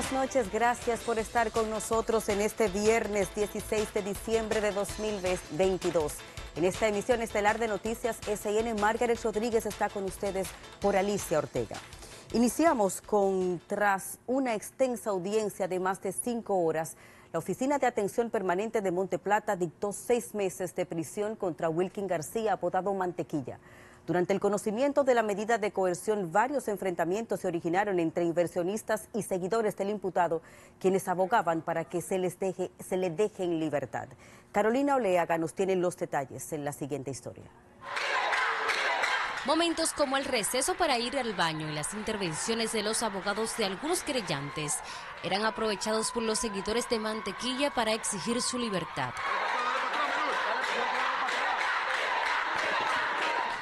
buenas noches, gracias por estar con nosotros en este viernes 16 de diciembre de 2022. En esta emisión estelar de Noticias SN, Margarita Rodríguez está con ustedes por Alicia Ortega. Iniciamos tras una extensa audiencia de más de 5 horas. La Oficina de Atención Permanente de Monte Plata dictó 6 meses de prisión contra Wilkin García, apodado Mantequilla. Durante el conocimiento de la medida de coerción, varios enfrentamientos se originaron entre inversionistas y seguidores del imputado, quienes abogaban para que se le deje en libertad. Carolina Oleaga nos tiene los detalles en la siguiente historia. Momentos como el receso para ir al baño y las intervenciones de los abogados de algunos querellantes eran aprovechados por los seguidores de Mantequilla para exigir su libertad.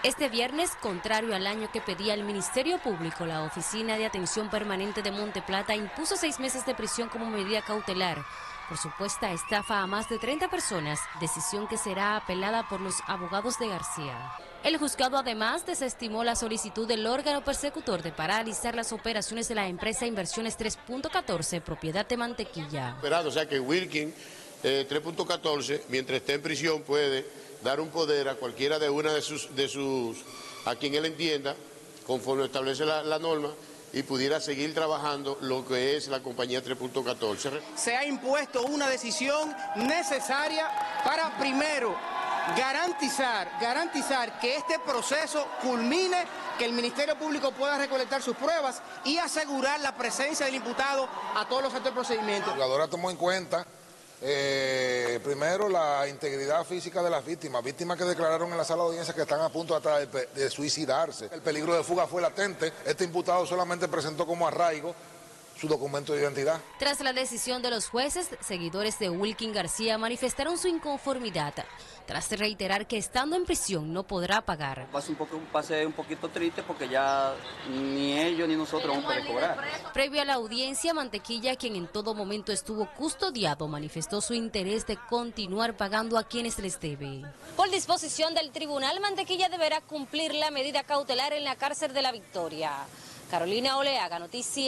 Este viernes, contrario al año que pedía el Ministerio Público, la Oficina de Atención Permanente de Monte Plata impuso 6 meses de prisión como medida cautelar por supuesta estafa a más de 30 personas, decisión que será apelada por los abogados de García. El juzgado además desestimó la solicitud del órgano persecutor de paralizar las operaciones de la empresa Inversiones 3.14, propiedad de Mantequilla. O sea que Wilkin 3.14, mientras esté en prisión, puede dar un poder a cualquiera de una de sus a quien él entienda, conforme establece la norma, y pudiera seguir trabajando lo que es la compañía 3.14. Se ha impuesto una decisión necesaria para, primero, garantizar que este proceso culmine, que el Ministerio Público pueda recolectar sus pruebas y asegurar la presencia del imputado a todos los actos del procedimiento. La jugadora tomó en cuenta primero la integridad física de las víctimas que declararon en la sala de audiencia que están a punto hasta de suicidarse. El peligro de fuga fue latente. Este imputado solamente presentó como arraigo su documento de identidad. Tras la decisión de los jueces, seguidores de Wilkin García manifestaron su inconformidad, tras reiterar que estando en prisión no podrá pagar. Un pase un poquito triste porque ya ni ellos ni nosotros vamos a cobrar. Previo a la audiencia, Mantequilla, quien en todo momento estuvo custodiado, manifestó su interés de continuar pagando a quienes les debe. Por disposición del tribunal, Mantequilla deberá cumplir la medida cautelar en la cárcel de la Victoria. Carolina Oleaga, Noticias.